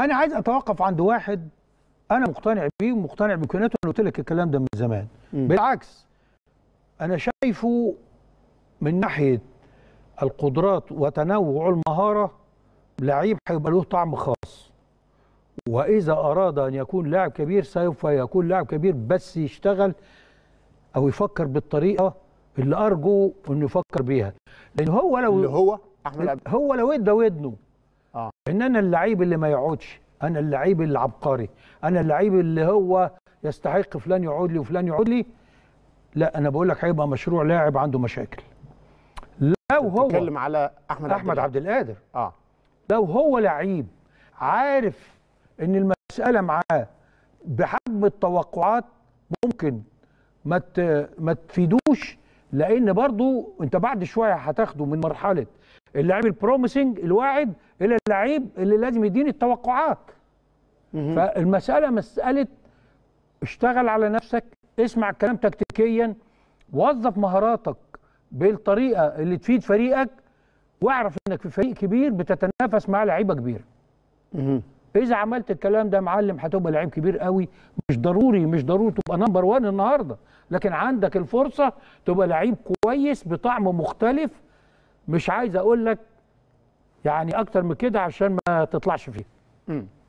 انا عايز اتوقف عند واحد انا مقتنع بيه ومقتنع بامكانياته. انا قلت لك الكلام ده من زمان. بالعكس انا شايفه من ناحيه القدرات وتنوع المهاره لعيب هيبقى له طعم خاص، واذا اراد ان يكون لاعب كبير سوف يكون لاعب كبير، بس يشتغل او يفكر بالطريقه اللي ارجو انه يفكر بيها. لان هو لو اللي هو احمد، هو لو ادى ودنه ان انا اللعيب اللي ما يقعدش، انا اللعيب العبقري، انا اللعيب اللي هو يستحق فلان يقعد لي وفلان يقعد لي، لا انا بقول لك هيبقى مشروع لاعب عنده مشاكل. لو هو بتتكلم على احمد عبدالقادر، لو هو لعيب عارف ان المساله معاه بحجم التوقعات ممكن ما تفيدوش، لان برضو انت بعد شويه هتاخده من مرحله اللاعب البروميسنج الواعد الى اللاعب اللي لازم يديني التوقعات. فالمساله مساله اشتغل على نفسك، اسمع الكلام تكتيكيا، وظف مهاراتك بالطريقه اللي تفيد فريقك، واعرف انك في فريق كبير بتتنافس مع لعيبه كبيره. اذا عملت الكلام ده معلم هتبقى لعيب كبير قوي. مش ضروري تبقى نمبر 1 النهارده، لكن عندك الفرصه تبقى لعيب كويس بطعم مختلف. مش عايز اقول لك يعني اكتر من كده عشان ما تطلعش فيه.